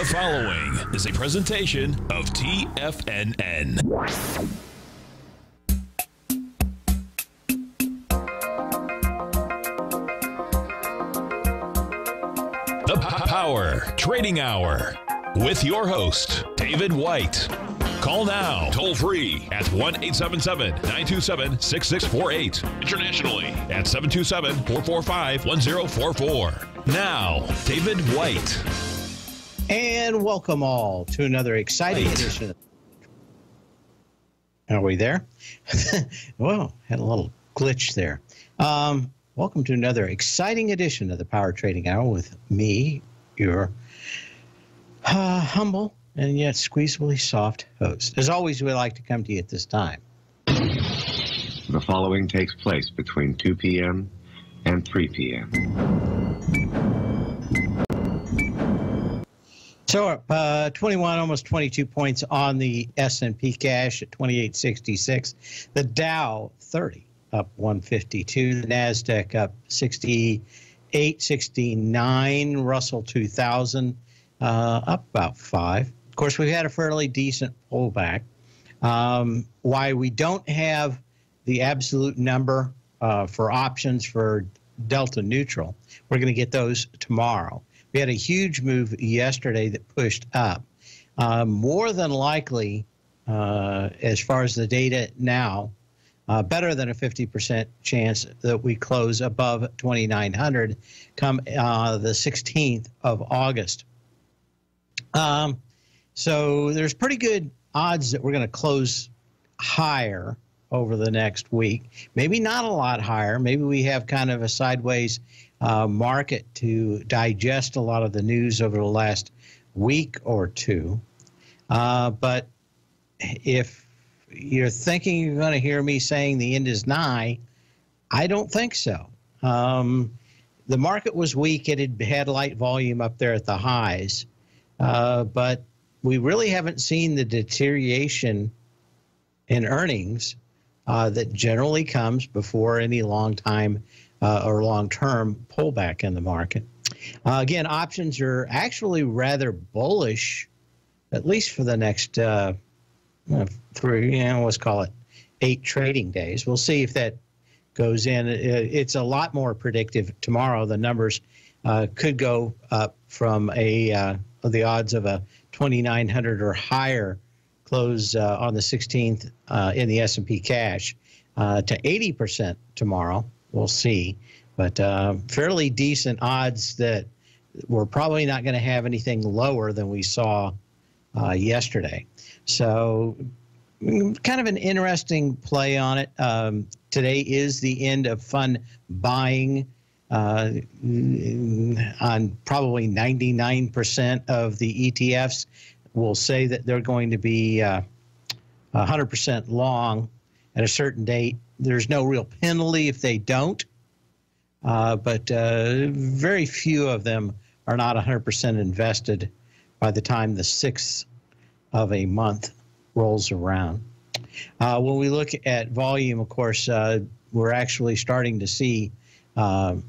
The following is a presentation of TFNN. The Power Trading Hour with your host, David White. Call now, toll free at 1-877-927-6648. Internationally at 727-445-1044. Now, David White. And welcome all to another exciting edition. Are we there? Whoa, had a little glitch there. Welcome to another exciting edition of the Power Trading Hour with me, your humble and yet squeezably soft host. As always, we like to come to you at this time. The following takes place between 2 p.m. and 3 p.m. So we're up 21, almost 22 points on the S&P cash at 2866. The Dow 30 up 152. The NASDAQ up 68, 69. Russell 2000 up about 5. Of course, we've had a fairly decent pullback. Why we don't have the absolute number for options for delta neutral, we're going to get those tomorrow. We had a huge move yesterday that pushed up. More than likely, as far as the data now, better than a 50% chance that we close above 2,900 come the 16th of August. So there's pretty good odds that we're going to close higher over the next week. Maybe not a lot higher. Maybe we have kind of a sideways market to digest a lot of the news over the last week or two. But if you're thinking you're going to hear me saying the end is nigh, I don't think so. The market was weak. It had light volume up there at the highs. But we really haven't seen the deterioration in earnings that generally comes before any long-time or long-term pullback in the market. Again, options are actually rather bullish, at least for the next let's call it 8 trading days. We'll see if that goes in. It's a lot more predictive tomorrow. The numbers could go up from the odds of a 2,900 or higher close on the 16th in the S&P cash to 80% tomorrow. We'll see. But fairly decent odds that we're probably not going to have anything lower than we saw yesterday. So kind of an interesting play on it. Today is the end of fund buying on probably 99% of the ETFs. Will say that they're going to be 100% long at a certain date. There's no real penalty if they don't, but very few of them are not 100% invested by the time the 6th of a month rolls around. When we look at volume, of course, we're actually starting to see volume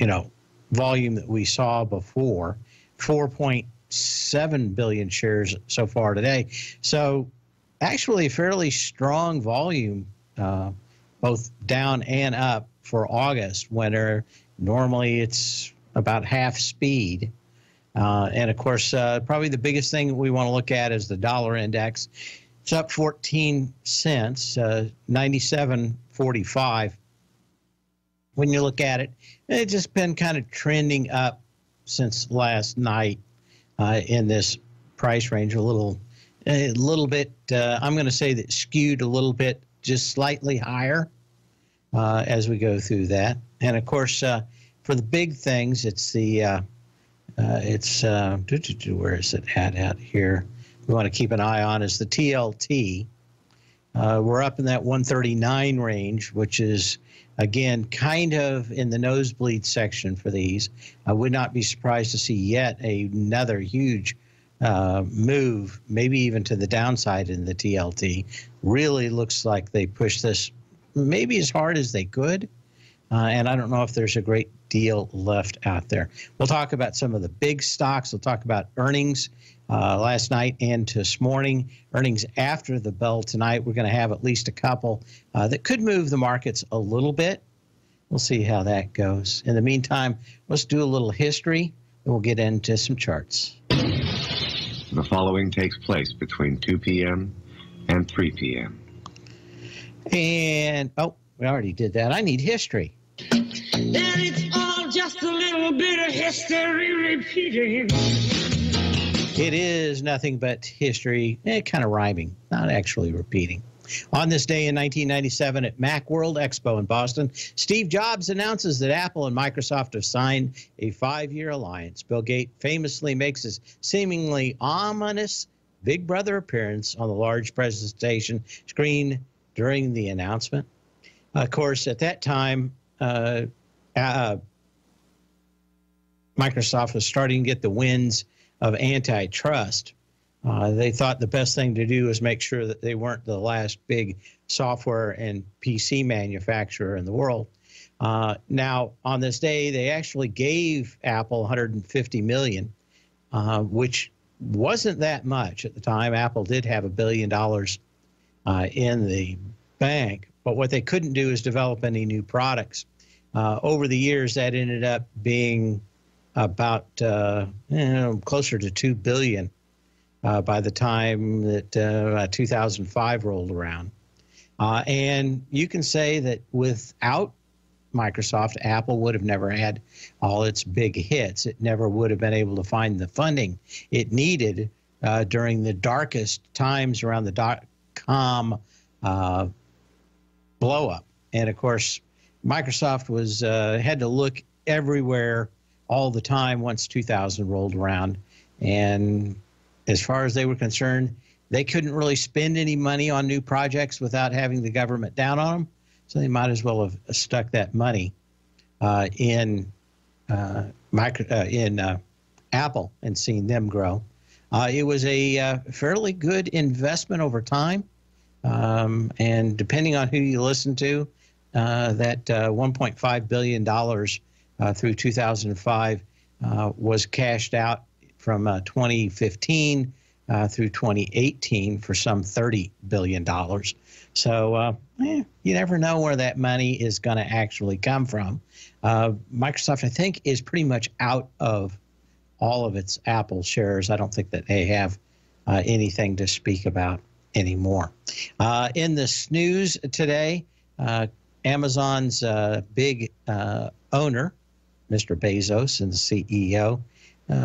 that we saw before, 4.7 billion shares so far today. So actually fairly strong volume, both down and up for August, when normally it's about half speed. And of course, probably the biggest thing we want to look at is the dollar index. It's up 14 cents, 97.45. When you look at it, it's just been kind of trending up since last night in this price range, a little bit. I'm going to say that skewed a little bit, just slightly higher as we go through that. And of course, for the big things, it's the where is it at out here? We want to keep an eye on is the TLT. We're up in that 139 range, which is, again, kind of in the nosebleed section for these. I would not be surprised to see yet another huge move, maybe even to the downside in the TLT. Really looks like they pushed this maybe as hard as they could. And I don't know if there's a great deal left out there. We'll talk about some of the big stocks. We'll talk about earnings last night and this morning, earnings after the bell tonight. We're going to have at least a couple that could move the markets a little bit. We'll see how that goes. In the meantime, let's do a little history, and we'll get into some charts. The following takes place between 2 p.m. and 3 p.m. And, oh, we already did that. I need history. And it's all just a little bit of history repeating. It is nothing but history, kind of rhyming, not actually repeating. On this day in 1997 at MacWorld Expo in Boston, Steve Jobs announces that Apple and Microsoft have signed a 5-year alliance. Bill Gates famously makes his seemingly ominous Big Brother appearance on the large presentation screen during the announcement. Of course, at that time, Microsoft was starting to get the winds of antitrust. They thought the best thing to do was make sure that they weren't the last big software and PC manufacturer in the world. Now, on this day, they actually gave Apple $150 million, which wasn't that much at the time. Apple did have $1 billion in the bank, but what they couldn't do is develop any new products. Over the years, that ended up being about closer to $2 billion. By the time that 2005 rolled around. And you can say that without Microsoft, Apple would have never had all its big hits. It never would have been able to find the funding it needed during the darkest times around the dot-com blow-up. And, of course, Microsoft was had to look everywhere all the time once 2000 rolled around. And as far as they were concerned, they couldn't really spend any money on new projects without having the government down on them, so they might as well have stuck that money in Apple and seen them grow. It was a fairly good investment over time, and depending on who you listen to, that $1.5 billion through 2005 was cashed out from 2015 through 2018 for some $30 billion. So you never know where that money is going to actually come from. Microsoft, I think, is pretty much out of all of its Apple shares. I don't think that they have anything to speak about anymore. In the news today, Amazon's big owner, Mr. Bezos and the CEO,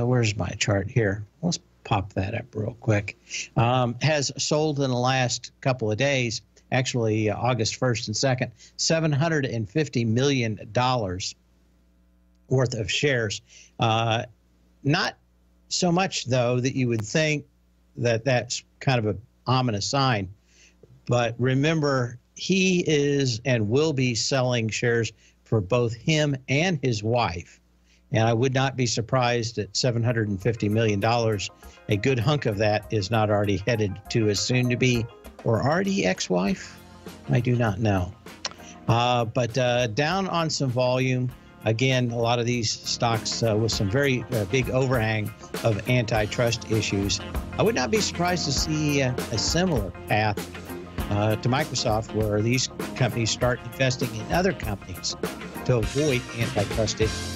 where's my chart here? Let's pop that up real quick. Has sold in the last couple of days, actually August 1st and 2nd, $750 million worth of shares. Not so much, though, that you would think that that's kind of an ominous sign. But remember, he is and will be selling shares for both him and his wife. And I would not be surprised at $750 million. A good hunk of that is not already headed to his soon-to-be or already ex-wife. I do not know. But down on some volume. Again, a lot of these stocks with some very big overhang of antitrust issues. I would not be surprised to see a similar path to Microsoft, where these companies start investing in other companies to avoid antitrust issues.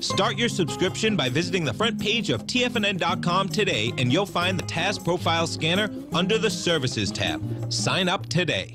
Start your subscription by visiting the front page of TFNN.com today, and you'll find the TAS Profile Scanner under the Services tab. Sign up today.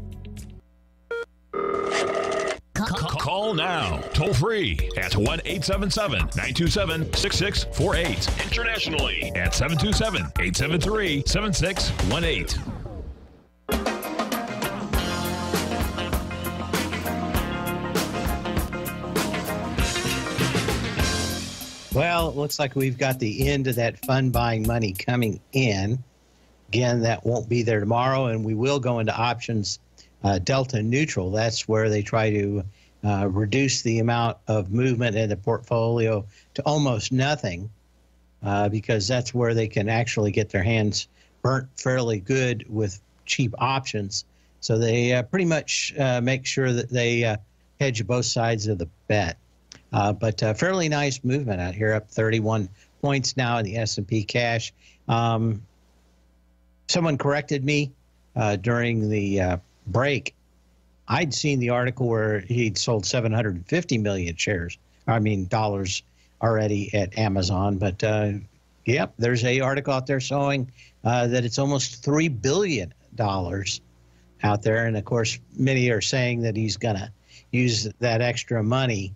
Call now, toll free at 1-877-927-6648. Internationally at 727-873-7618. Well, it looks like we've got the end of that fund buying money coming in. Again, that won't be there tomorrow, and we will go into options delta neutral. That's where they try to reduce the amount of movement in the portfolio to almost nothing, because that's where they can actually get their hands burnt fairly good with cheap options. So they pretty much make sure that they hedge both sides of the bet. But fairly nice movement out here, up 31 points now in the S&P cash. Someone corrected me during the break. I'd seen the article where he'd sold 750 million shares, I mean dollars, already at Amazon. But yep, there's a article out there showing that it's almost $3 billion out there. And of course, many are saying that he's going to use that extra money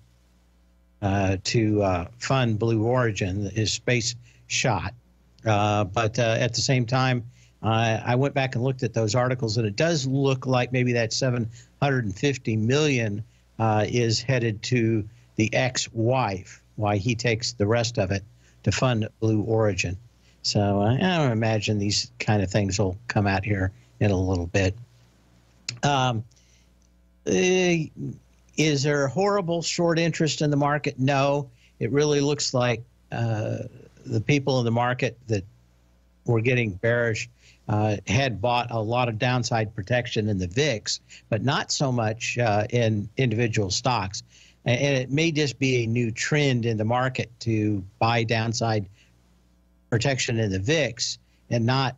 to fund Blue Origin, his space shot. But at the same time, I went back and looked at those articles, and it does look like maybe that 750 million is headed to the ex-wife, why he takes the rest of it to fund Blue Origin. So I don't imagine these kind of things will come out here in a little bit. Is there a horrible short interest in the market? No. It really looks like the people in the market that were getting bearish had bought a lot of downside protection in the VIX, but not so much in individual stocks. And it may just be a new trend in the market to buy downside protection in the VIX and not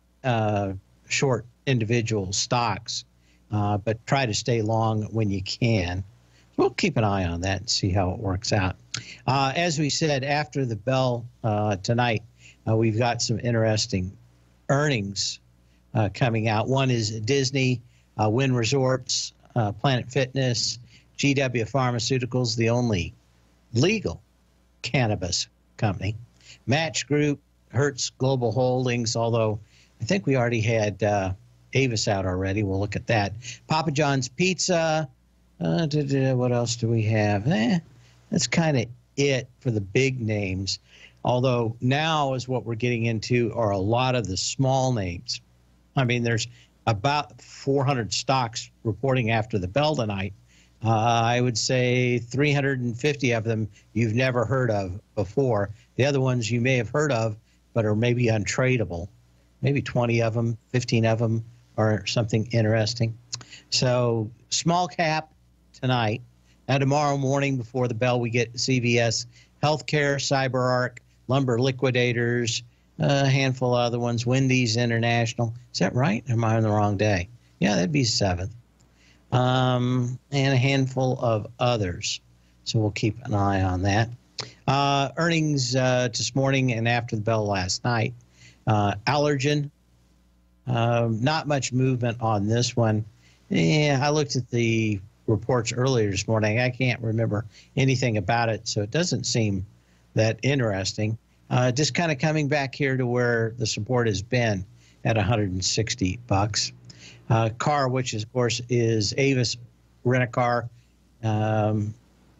short individual stocks, but try to stay long when you can. We'll keep an eye on that and see how it works out. As we said, after the bell tonight, we've got some interesting earnings coming out. One is Disney, Wynn Resorts, Planet Fitness, GW Pharmaceuticals, the only legal cannabis company, Match Group, Hertz Global Holdings, although I think we already had Avis out already. We'll look at that. Papa John's Pizza. What else do we have? That's kind of it for the big names. Although now is what we're getting into are a lot of the small names. I mean, there's about 400 stocks reporting after the bell tonight. I would say 350 of them you've never heard of before. The other ones you may have heard of, but are maybe untradeable. Maybe 20 of them, 15 of them are something interesting. So small cap tonight. Now tomorrow morning before the bell, we get CVS Healthcare, CyberArk, Lumber Liquidators, a handful of other ones, Wendy's International. Is that right? Or am I on the wrong day? Yeah, that'd be 7th. And a handful of others. So we'll keep an eye on that. Earnings this morning and after the bell last night. Allergan, not much movement on this one. Yeah, I looked at the reports earlier this morning. I can't remember anything about it, so it doesn't seem that interesting. Just kind of coming back here to where the support has been at 160 bucks. Car, which is, of course, is Avis Rent-A-Car,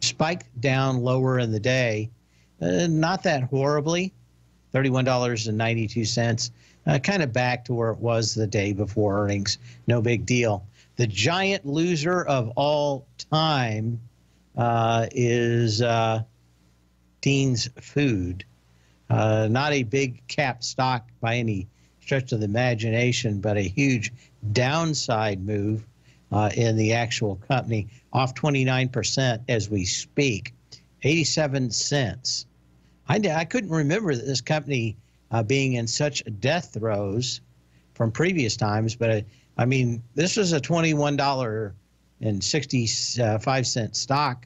spiked down lower in the day. Not that horribly, $31.92, kind of back to where it was the day before earnings. No big deal. The giant loser of all time is Dean's Food. Not a big cap stock by any stretch of the imagination, but a huge downside move in the actual company, off 29% as we speak, 87 cents. I couldn't remember that this company being in such death throes from previous times, but I mean, this was a $21.65 stock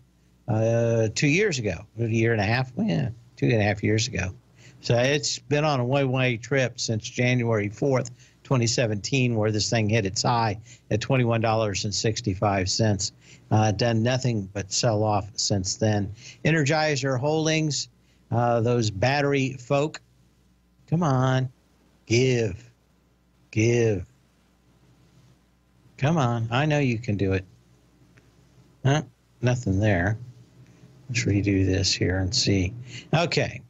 2 years ago, a year and a half, yeah, 2.5 years ago. So it's been on a way trip since January 4th, 2017, where this thing hit its high at $21.65. Done nothing but sell off since then. Energizer Holdings, those battery folk, come on, give. Come on, I know you can do it. Huh? Nothing there. Let's redo this here and see. Okay.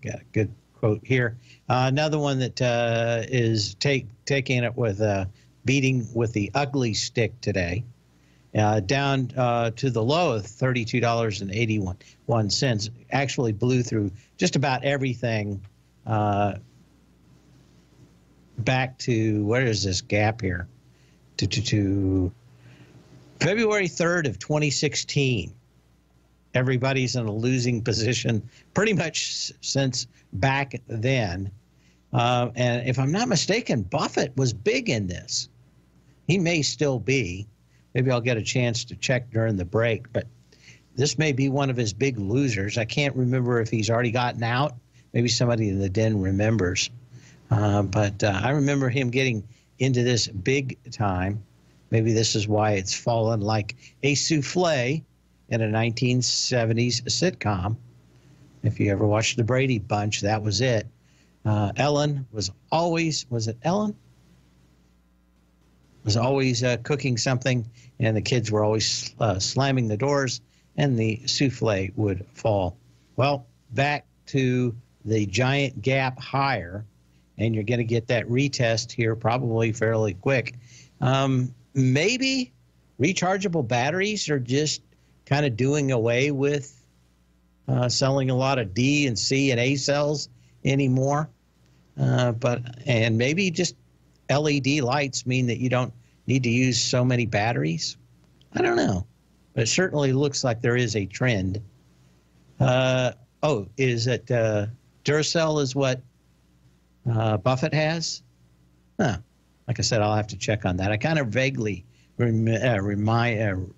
Got a good quote here. Another one that is taking it with beating with the ugly stick today, down to the low of $32.81. Actually blew through just about everything back to, where is this gap here? To February 3rd of 2016. Everybody's in a losing position pretty much since back then. And if I'm not mistaken, Buffett was big in this. He may still be. Maybe I'll get a chance to check during the break, but this may be one of his big losers. I can't remember if he's already gotten out. Maybe somebody in the den remembers. But I remember him getting into this big time. Maybe this is why it's fallen like a souffle in a 1970s sitcom. If you ever watched The Brady Bunch, that was it. Ellen was always, was it Ellen? Was always cooking something, and the kids were always slamming the doors, and the souffle would fall. Well, back to the giant gap higher, and you're going to get that retest here probably fairly quick. Maybe rechargeable batteries are just kind of doing away with selling a lot of D and C and A cells anymore. And maybe just LED lights mean that you don't need to use so many batteries. I don't know. But it certainly looks like there is a trend. Oh, is it Duracell is what Buffett has? Huh. Like I said, I'll have to check on that. I kind of vaguely remember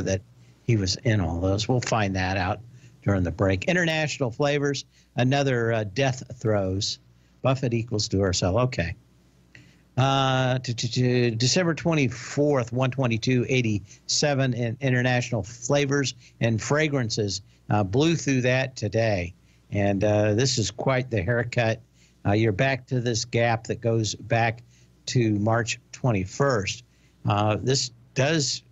that he was in all those. We'll find that out during the break. International flavors, another death throes. Buffett equals Duracell. Okay. To December 24th, 122.87 in international flavors and fragrances. Blew through that today. And this is quite the haircut. You're back to this gap that goes back to March 21st. This does,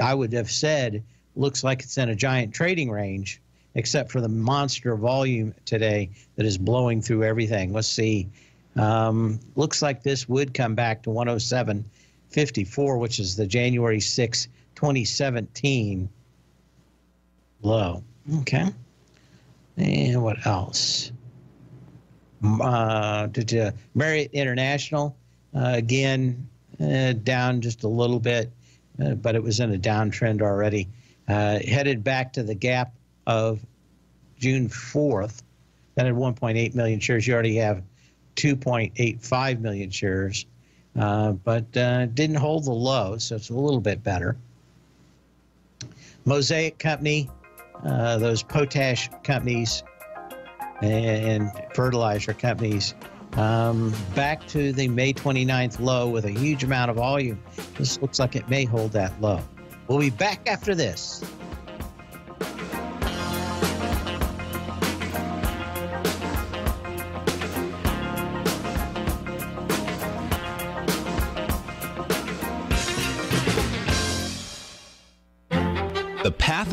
I would have said, looks like it's in a giant trading range. except for the monster volume today that is blowing through everything. Let's see. Looks like this would come back to 107.54, which is the January 6, 2017 low. Okay. And what else? Marriott International, again, down just a little bit, but it was in a downtrend already. Headed back to the gap of June 4th. That had 1.8 million shares. You already have 2.85 million shares, but didn't hold the low, so it's a little bit better. Mosaic Company, those potash companies and fertilizer companies, back to the May 29th low with a huge amount of volume. This looks like it may hold that low. We'll be back after this. The Path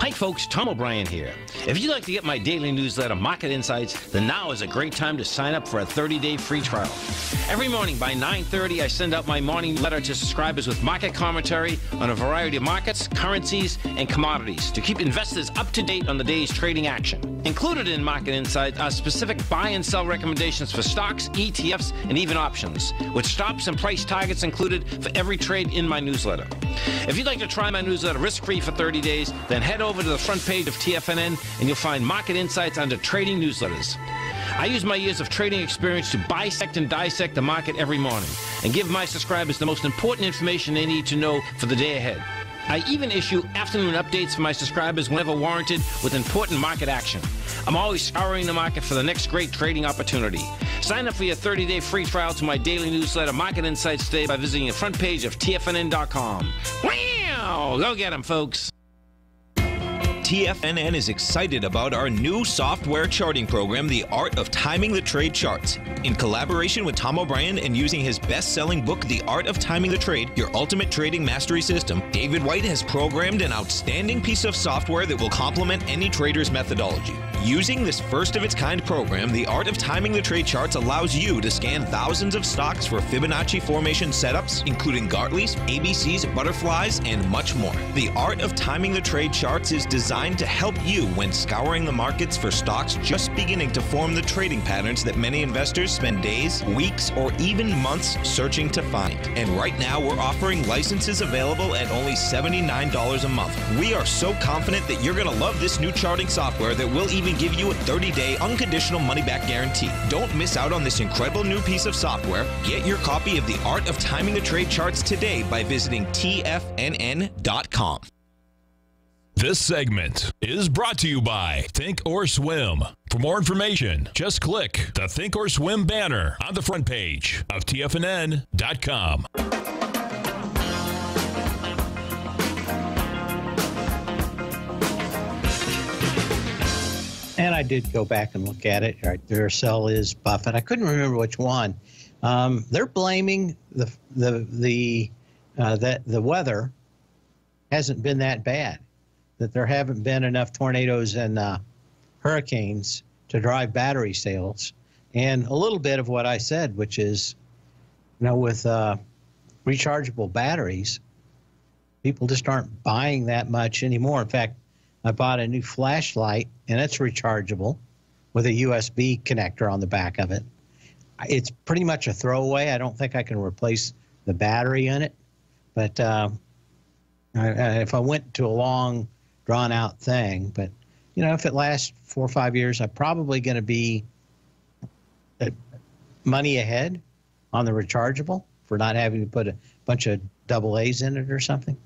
Hi folks, Tom O'Brien here. If you'd like to get my daily newsletter, Market Insights, then now is a great time to sign up for a 30-day free trial. Every morning by 9:30, I send out my morning letter to subscribers with market commentary on a variety of markets, currencies, and commodities to keep investors up to date on the day's trading action. Included in Market Insights are specific buy and sell recommendations for stocks, ETFs, and even options, with stops and price targets included for every trade in my newsletter. If you'd like to try my newsletter risk-free for 30 days, then head over to the front page of TFNN and you'll find Market Insights under Trading Newsletters. I use my years of trading experience to bisect and dissect the market every morning and give my subscribers the most important information they need to know for the day ahead. I even issue afternoon updates for my subscribers whenever warranted with important market action. I'm always scouring the market for the next great trading opportunity. Sign up for your 30-day free trial to my daily newsletter, Market Insights, today by visiting the front page of TFNN.com. Wow! Go get them, folks! TFNN is excited about our new software charting program, The Art of Timing the Trade Charts. In collaboration with Tom O'Brien and using his best-selling book, The Art of Timing the Trade, Your Ultimate Trading Mastery System, David White has programmed an outstanding piece of software that will complement any trader's methodology. Using this first-of-its-kind program, The Art of Timing the Trade Charts allows you to scan thousands of stocks for Fibonacci formation setups, including Gartley's, ABC's, butterflies, and much more. The Art of Timing the Trade Charts is designed to help you when scouring the markets for stocks just beginning to form the trading patterns that many investors spend days, weeks, or even months searching to find. And right now, we're offering licenses available at only $79 a month. We are so confident that you're going to love this new charting software that will even give you a 30-day unconditional money-back guarantee. Don't miss out on this incredible new piece of software. Get your copy of The Art of Timing the Trade Charts today by visiting TFNN.com. This segment is brought to you by Think or Swim. For more information, just click the Think or Swim banner on the front page of TFNN.com. And I did go back and look at it. All right, Duracell is Buffett. I couldn't remember which one. They're blaming that the weather hasn't been that bad, that there haven't been enough tornadoes and hurricanes to drive battery sales. And a little bit of what I said, which is, you know, with rechargeable batteries, people just aren't buying that much anymore. In fact, I bought a new flashlight, and it's rechargeable. with a USB connector on the back of it. It's pretty much a throwaway. I don't think I can replace the battery in it. But if I went to a long, drawn-out thing, but you know, if it lasts 4 or 5 years, I'm probably going to be money ahead on the rechargeable for not having to put a bunch of AA's in it or something.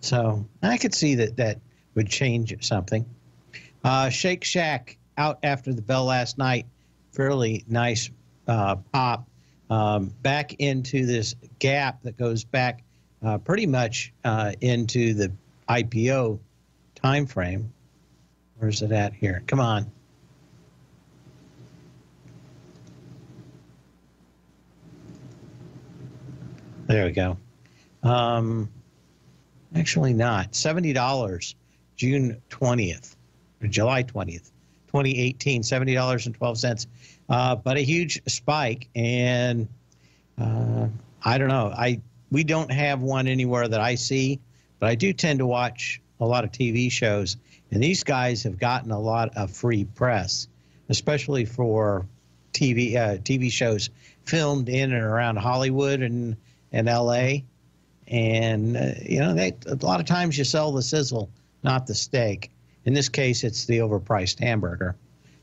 So I could see that that would change something. Shake Shack out after the bell last night, fairly nice pop back into this gap that goes back pretty much into the IPO time frame. Where's it at here? Come on. There we go. Actually not. $70, June 20th, or July 20th, 2018, $70.12. But a huge spike, and I don't know. We don't have one anywhere that I see, but I do tend to watch a lot of TV shows. And these guys have gotten a lot of free press, especially for TV shows filmed in and around Hollywood and L.A. And, you know, a lot of times you sell the sizzle, not the steak. In this case, it's the overpriced hamburger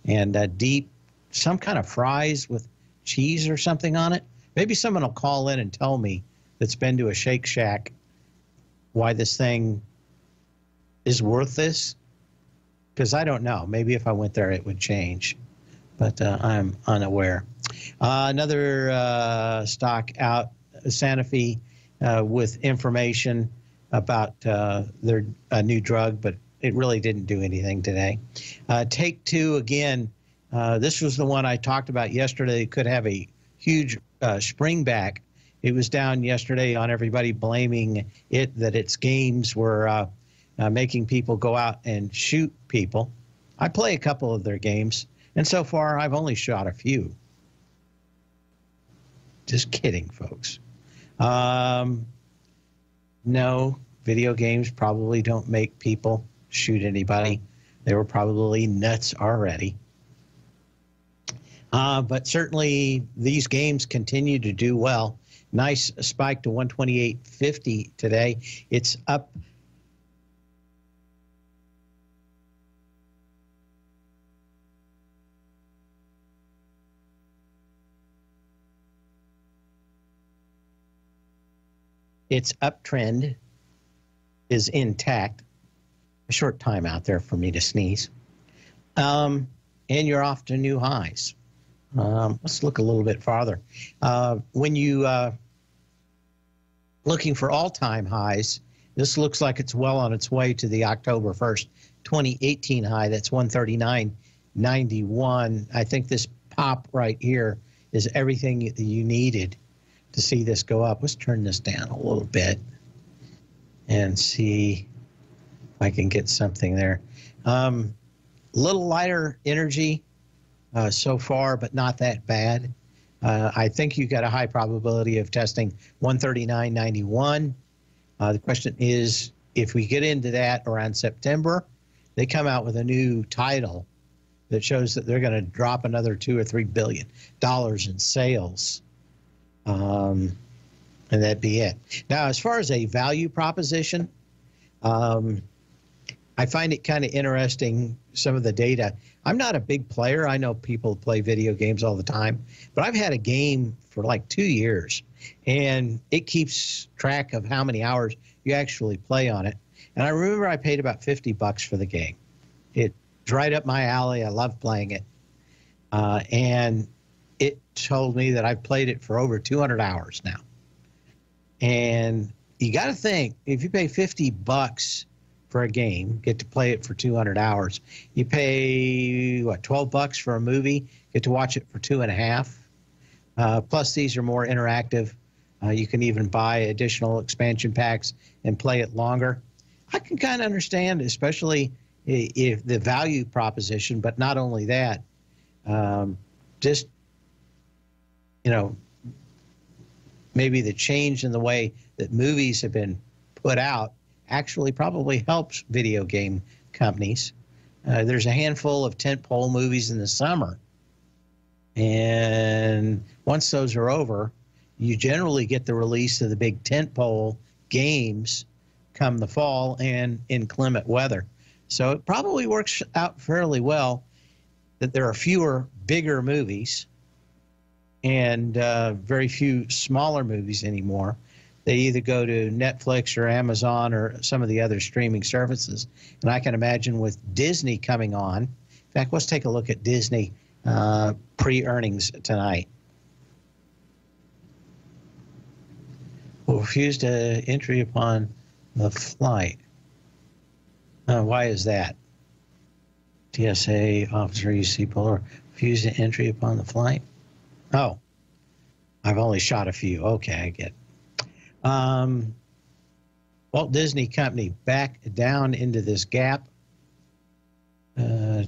and deep, some kind of fries with cheese or something on it. Maybe someone will call in and tell me that's been to a Shake Shack why this thing is worth this. Because I don't know. Maybe if I went there, it would change. But I'm unaware. Another stock out, Sanofi, with information about their new drug, but it really didn't do anything today. Take-Two, again, this was the one I talked about yesterday. It could have a huge spring back. It was down yesterday on everybody blaming it that its games were making people go out and shoot people. I play a couple of their games, and so far I've only shot a few. Just kidding, folks. No, video games probably don't make people shoot anybody. They were probably nuts already. But certainly these games continue to do well. Nice spike to 128.50 today. It's up its uptrend is intact. A short time out there for me to sneeze. And you're off to new highs. Let's look a little bit farther. When you looking for all-time highs, this looks like it's well on its way to the October 1st, 2018 high. That's 139.91. I think this pop right here is everything you needed to see this go up. Let's turn this down a little bit and see if I can get something there. A little lighter energy so far, but not that bad. I think you've got a high probability of testing 139.91. The question is, if we get into that around September, they come out with a new title that shows that they're going to drop another $2 or $3 billion in sales. And that'd be it. Now, as far as a value proposition, I find it kind of interesting, some of the data. I'm not a big player. I know people play video games all the time, but I've had a game for like 2 years, and it keeps track of how many hours you actually play on it. And I remember I paid about $50 for the game. It's right up my alley. I love playing it. And it told me that I've played it for over 200 hours now. And you got to think, if you pay $50 for a game, get to play it for 200 hours, you pay, what, $12 for a movie, get to watch it for 2.5. Plus, these are more interactive. You can even buy additional expansion packs and play it longer. I can kind of understand, especially if the value proposition, but not only that, just, you know, maybe the change in the way that movies have been put out actually probably helps video game companies. There's a handful of tentpole movies in the summer. And once those are over, you generally get the release of the big tentpole games come the fall and inclement weather. So it probably works out fairly well that there are fewer bigger movies and very few smaller movies anymore. They either go to Netflix or Amazon or some of the other streaming services. And I can imagine with Disney coming on. In fact, let's take a look at Disney pre-earnings tonight. Will refuse to entry upon the flight. Why is that? TSA officer, you see Polar, refuse to entry upon the flight. Oh, I've only shot a few. Okay, I get it. Walt Disney Company back down into this gap. Okay,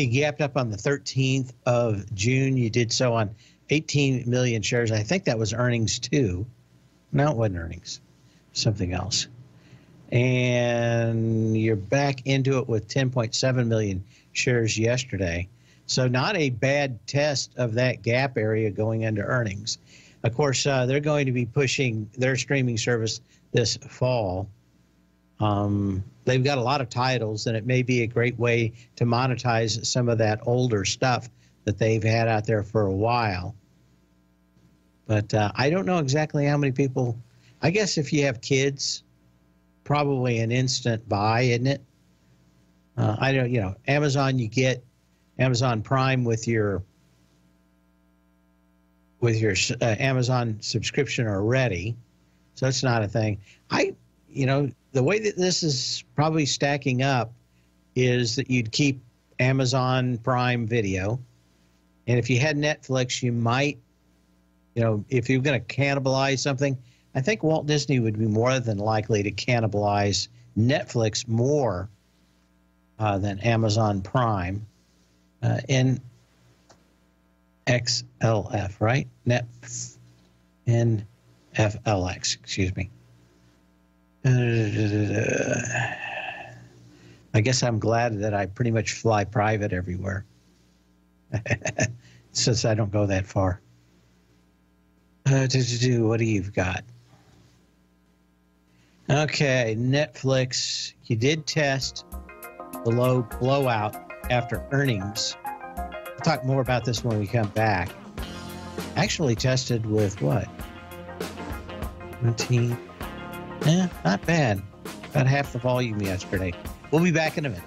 you gapped up on the 13th of June. You did so on 18 million shares. I think that was earnings too. No, it wasn't earnings. Something else. And you're back into it with 10.7 million shares yesterday. So not a bad test of that gap area going into earnings. Of course, they're going to be pushing their streaming service this fall. They've got a lot of titles, and it may be a great way to monetize some of that older stuff that they've had out there for a while. But I don't know exactly how many people. I guess if you have kids, probably an instant buy, isn't it? I don't, you know, Amazon, you get Amazon Prime with your Amazon subscription already, so that's not a thing. You know, the way that this is probably stacking up is that you'd keep Amazon Prime Video, and if you had Netflix, you might, you know, if you're going to cannibalize something. I think Walt Disney would be more than likely to cannibalize Netflix more than Amazon Prime in XLF, right? NFLX, excuse me. I guess I'm glad that I pretty much fly private everywhere since I don't go that far. What do you've got? Okay, Netflix, you did test the low blowout after earnings. We'll talk more about this when we come back. Actually tested with what? 17. Eh, not bad. About half the volume yesterday. We'll be back in a minute.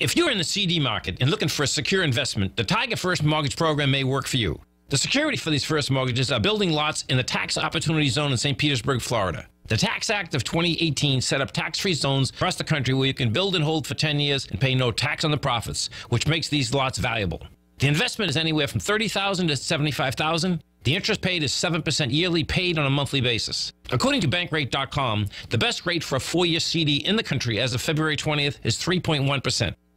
If you're in the CD market and looking for a secure investment, the Tiger First Mortgage Program may work for you. The security for these first mortgages are building lots in the tax opportunity zone in St. Petersburg, Florida. The Tax Act of 2018 set up tax-free zones across the country where you can build and hold for 10 years and pay no tax on the profits, which makes these lots valuable. The investment is anywhere from $30,000 to $75,000. The interest paid is 7% yearly, paid on a monthly basis. According to Bankrate.com, the best rate for a 4-year CD in the country as of February 20th is 3.1%.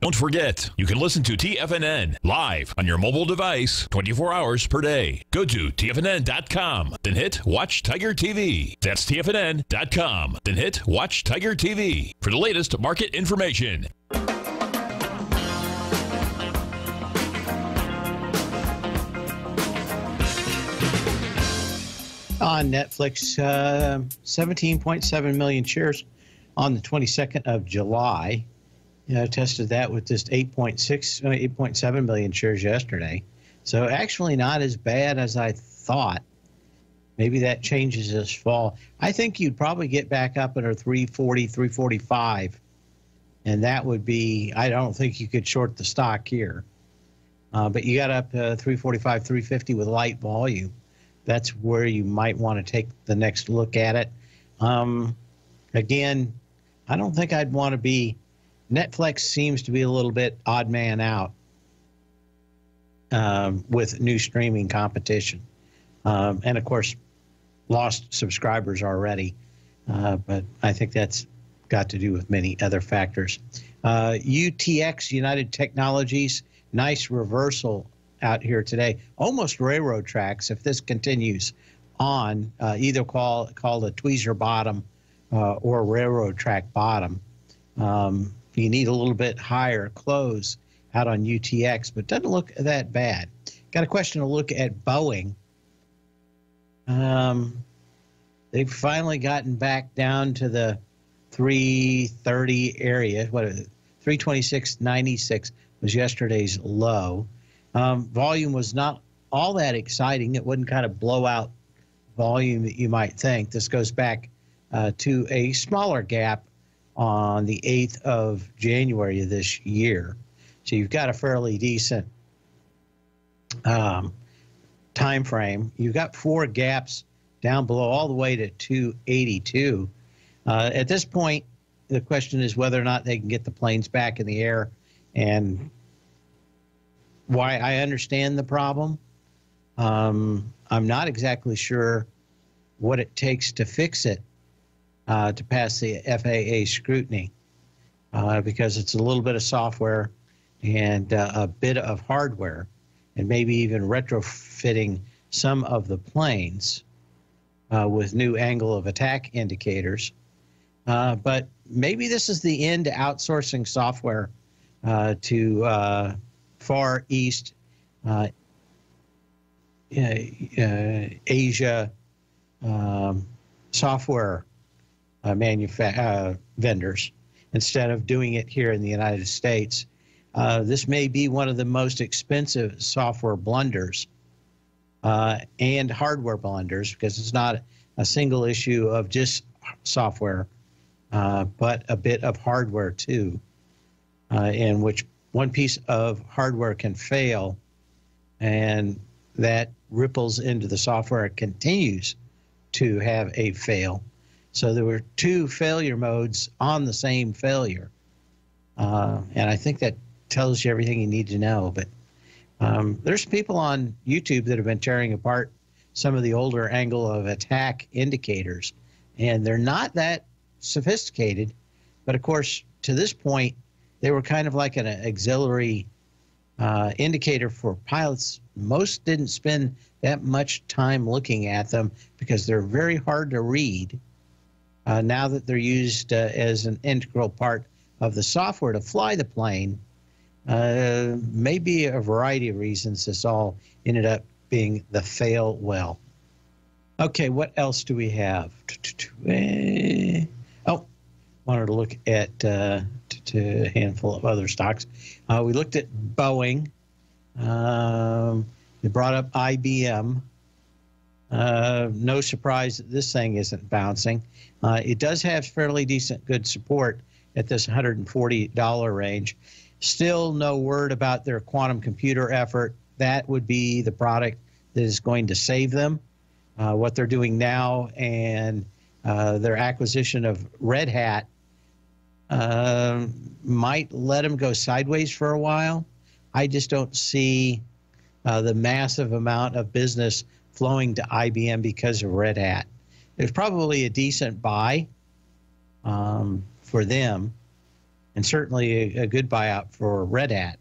Don't forget, you can listen to TFNN live on your mobile device 24 hours per day. Go to TFNN.com, then hit Watch Tiger TV. That's TFNN.com, then hit Watch Tiger TV for the latest market information. On Netflix, 17.7 million shares on the 22nd of July. Tested that with just 8.7 million shares yesterday. So actually not as bad as I thought. Maybe that changes this fall. I think you'd probably get back up at a 340, 345. And that would be, I don't think you could short the stock here. But you got up to 345, 350 with light volume. That's where you might want to take the next look at it. Again, I don't think I'd want to be. Netflix seems to be a little bit odd man out with new streaming competition. And of course, lost subscribers already. But I think that's got to do with many other factors. UTX, United Technologies, nice reversal out here today, almost railroad tracks. If this continues on, either called a tweezer bottom or railroad track bottom. You need a little bit higher close out on UTX, but doesn't look that bad. Got a question to look at Boeing. They've finally gotten back down to the 330 area. What is it? 326.96 was yesterday's low. Volume was not all that exciting. It wasn't kind of blowout volume that you might think. This goes back to a smaller gap on the 8th of January of this year. So you've got a fairly decent time frame. You've got four gaps down below all the way to 282. At this point, the question is whether or not they can get the planes back in the air and why I understand the problem. I'm not exactly sure what it takes to fix it to pass the FAA scrutiny because it's a little bit of software and a bit of hardware and maybe even retrofitting some of the planes with new angle of attack indicators. But maybe this is the end to outsourcing software to Far East, Asia software vendors instead of doing it here in the United States. This may be one of the most expensive software blunders and hardware blunders because it's not a single issue of just software, but a bit of hardware too, in which one piece of hardware can fail, and that ripples into the software. It continues to have a fail. So there were two failure modes on the same failure. And I think that tells you everything you need to know. But there's people on YouTube that have been tearing apart some of the older angle of attack indicators. And they're not that sophisticated. But, of course, to this point, They were kind of like an auxiliary indicator for pilots. Most didn't spend that much time looking at them because they're very hard to read. Now that they're used as an integral part of the software to fly the plane, maybe a variety of reasons this all ended up being the fail well. Okay, what else do we have? Oh, wanted to look at a handful of other stocks. We looked at Boeing. They brought up IBM. No surprise that this thing isn't bouncing. It does have fairly decent good support at this $140 range. Still no word about their quantum computer effort. That would be the product that is going to save them. What they're doing now and their acquisition of Red Hat might let them go sideways for a while. I just don't see the massive amount of business flowing to IBM because of Red Hat. There's probably a decent buy for them, and certainly a good buyout for Red Hat.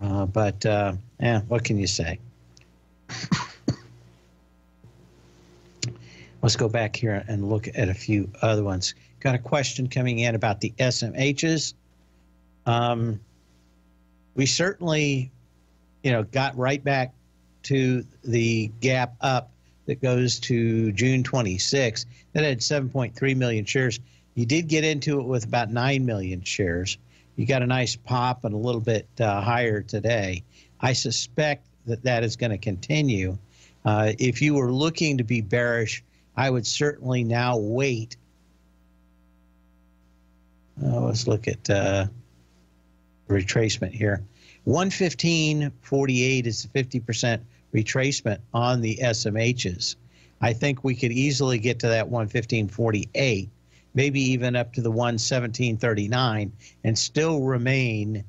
But what can you say? Let's go back here and look at a few other ones. Got a question coming in about the SMHs. We certainly, got right back to the gap up that goes to June 26. That had 7.3 million shares. You did get into it with about 9 million shares. You got a nice pop and a little bit higher today. I suspect that that is going to continue. If you were looking to be bearish, I would certainly now wait. Let's look at retracement here. 115.48 is a 50% retracement on the SMHs. I think we could easily get to that 115.48, maybe even up to the 117.39, and still remain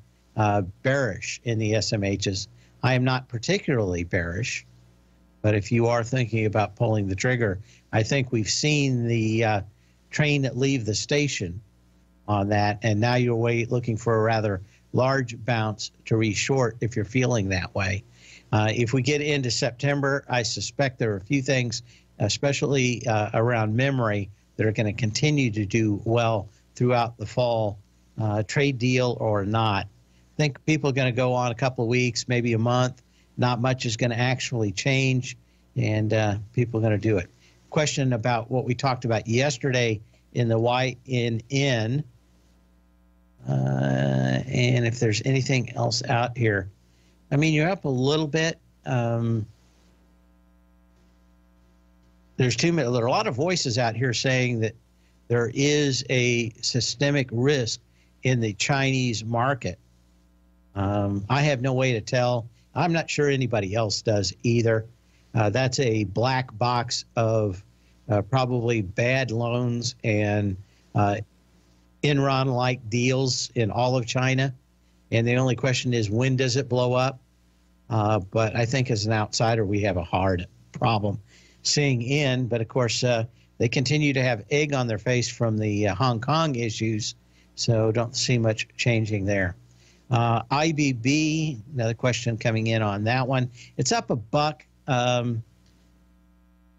bearish in the SMHs. I am not particularly bearish, but if you are thinking about pulling the trigger, I think we've seen the train leave the station on that, and now you're looking for a rather large bounce to re-short if you're feeling that way. If we get into September, I suspect there are a few things, especially around memory, that are going to continue to do well throughout the fall, trade deal or not. I think people are going to go on a couple of weeks, maybe a month. Not much is going to actually change, and people are going to do it. Question about what we talked about yesterday in the YNN, and if there's anything else out here. I mean, you're up a little bit. There are a lot of voices out here saying that there is a systemic risk in the Chinese market. I have no way to tell. I'm not sure anybody else does either. That's a black box of probably bad loans and Enron-like deals in all of China. And the only question is, when does it blow up? But I think as an outsider, we have a hard problem seeing in. But of course, they continue to have egg on their face from the Hong Kong issues, so don't see much changing there. IBB, another question coming in on that one. It's up $1.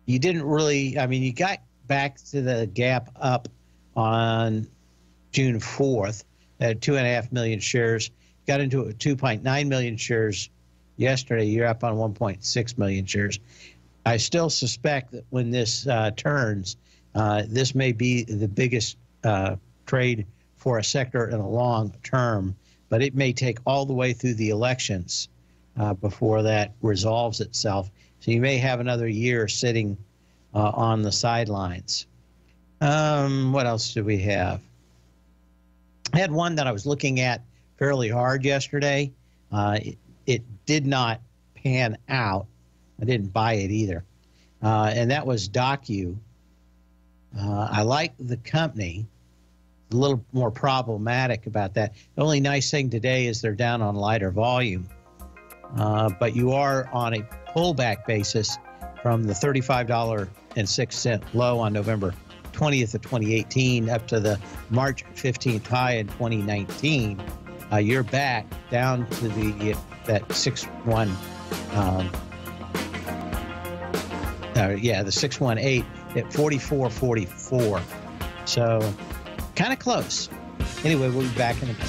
You didn't really, you got back to the gap up on June 4th at 2.5 million shares. Got into it with 2.9 million shares yesterday. You're up on 1.6 million shares. I still suspect that when this turns, this may be the biggest trade for a sector in the long term. But it may take all the way through the elections before that resolves itself. So you may have another year sitting on the sidelines. What else do we have? I had one that I was looking at fairly hard yesterday. It did not pan out. I didn't buy it either. And that was Docu. I like the company. A little more problematic about that. The only nice thing today is they're down on lighter volume, but you are on a pullback basis from the $35.06 low on November 20th of 2018 up to the March 15th high in 2019, you're back down to the that 6.1. Yeah, the 6.18 at 44.44. So kind of close. Anyway, we'll be back in a minute.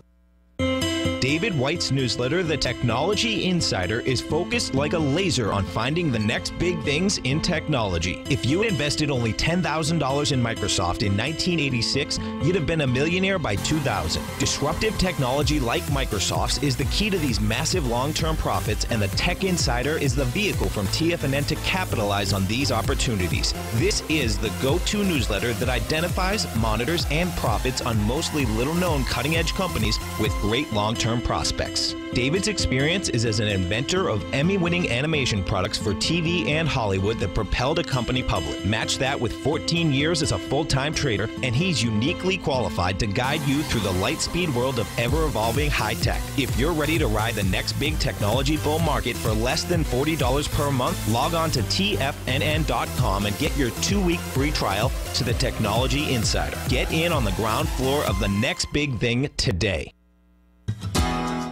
David White's newsletter, The Technology Insider, is focused like a laser on finding the next big things in technology. If you had invested only $10,000 in Microsoft in 1986, you'd have been a millionaire by 2000. Disruptive technology like Microsoft's is the key to these massive long-term profits, and the Tech Insider is the vehicle from TFNN to capitalize on these opportunities. This is the go-to newsletter that identifies, monitors, and profits on mostly little-known cutting-edge companies with great long-term prospects. David's experience is as an inventor of Emmy-winning animation products for TV and Hollywood that propelled a company public. Match that with 14 years as a full-time trader, and he's uniquely qualified to guide you through the light-speed world of ever-evolving high-tech. If you're ready to ride the next big technology bull market for less than $40 per month, log on to TFNN.com and get your 2-week free trial to the Technology Insider. Get in on the ground floor of the next big thing today.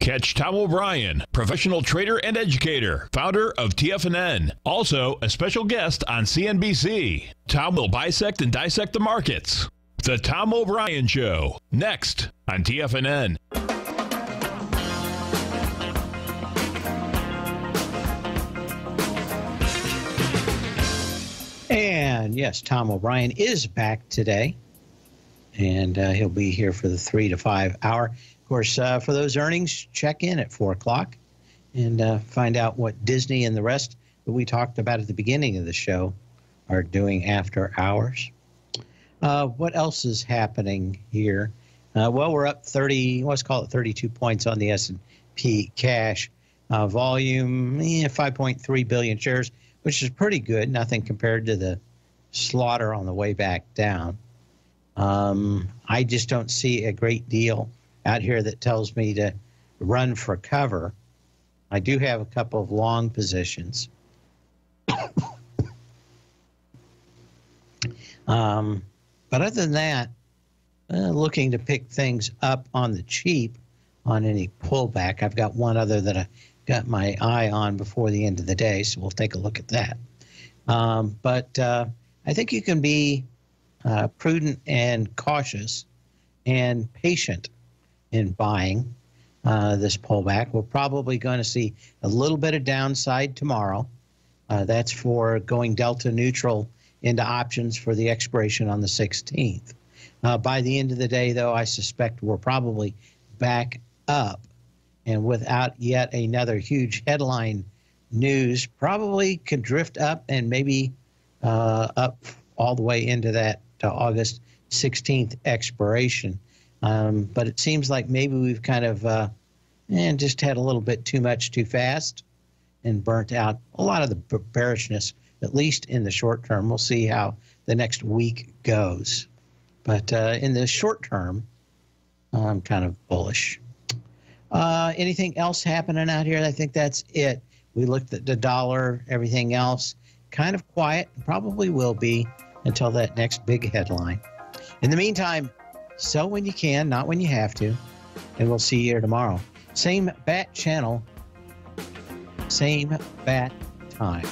Catch Tom O'Brien, professional trader and educator, founder of TFNN, also a special guest on CNBC. Tom will bisect and dissect the markets. The Tom O'Brien Show, next on TFNN. And yes, Tom O'Brien is back today, and he'll be here for the 3 to 5 hour. Of course, for those earnings, check in at 4 o'clock and find out what Disney and the rest that we talked about at the beginning of the show are doing after hours. What else is happening here? Well, we're up 30, let's call it 32 points on the S&P cash volume, 5.3 billion shares, which is pretty good. Nothing compared to the slaughter on the way back down. I just don't see a great deal out here that tells me to run for cover. I do have a couple of long positions. But other than that, looking to pick things up on the cheap on any pullback. I've got one other that I got my eye on before the end of the day, so we'll take a look at that. But I think you can be prudent and cautious and patient in buying this pullback. We're probably going to see a little bit of downside tomorrow. That's for going delta neutral into options for the expiration on the 16th. By the end of the day, though, I suspect we're probably back up, and without yet another huge headline news, probably could drift up and maybe up all the way into that August 16th expiration. But it seems like maybe we've kind of just had a little bit too much too fast and burnt out a lot of the bearishness, at least in the short term. We'll see how the next week goes. But in the short term, I'm kind of bullish. Anything else happening out here? I think that's it. We looked at the dollar, everything else. Kind of quiet, probably will be until that next big headline. In the meantime, sell when you can, not when you have to. And we'll see you here tomorrow. Same bat channel, same bat time.